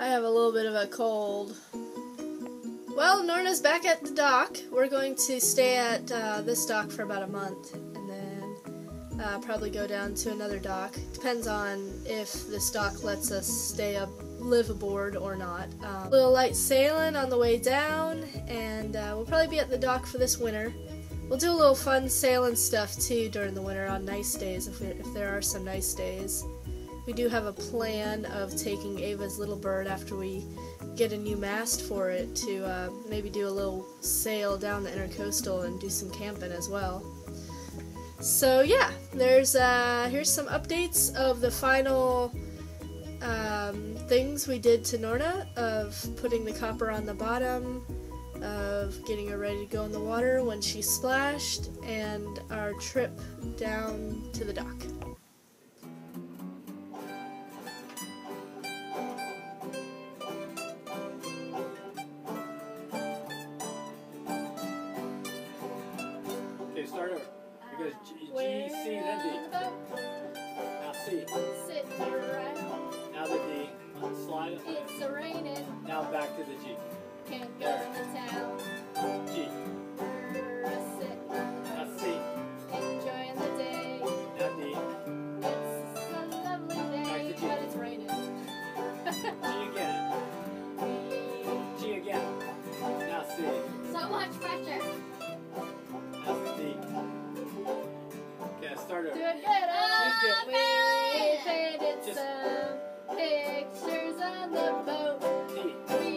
I have a little bit of a cold. Well, Norna's back at the dock. We're going to stay at this dock for about a month, and then probably go down to another dock. Depends on if this dock lets us stay live aboard or not. A little light sailing on the way down, and we'll probably be at the dock for this winter. We'll do a little fun sailing stuff too during the winter on nice days, if there are some nice days. We do have a plan of taking Ava's little bird after we get a new mast for it to maybe do a little sail down the intercoastal and do some camping as well. So yeah, there's here's some updates of the final things we did to Norna, of putting the copper on the bottom, of getting her ready to go in the water when she splashed, and our trip down to the dock. Okay, start over. Because G, C, then D. Now C. Sit right on. Now the D. Slide it. It's raining. Now back to the G. Can't go to town. G. Sit. Now C. Enjoying the day. Now D. It's a lovely day, but it's raining. G again. G again. Now C. So much pressure. Now D. Okay, start over. Do it good. We painted some pictures on the boat. Okay.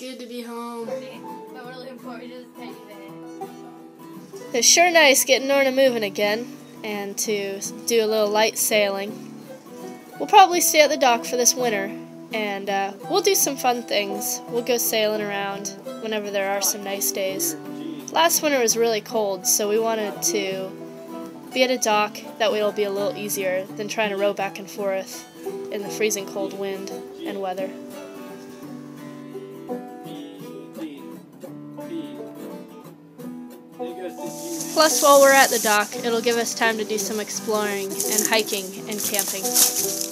Good to be home. But we're looking forward to this tiny bit. It's sure nice getting Norna moving again and to do a little light sailing. We'll probably stay at the dock for this winter, and we'll do some fun things. We'll go sailing around whenever there are some nice days. Last winter was really cold, so we wanted to be at a dock. That way it'll be a little easier than trying to row back and forth in the freezing cold wind and weather. Plus, while we're at the dock, it'll give us time to do some exploring and hiking and camping.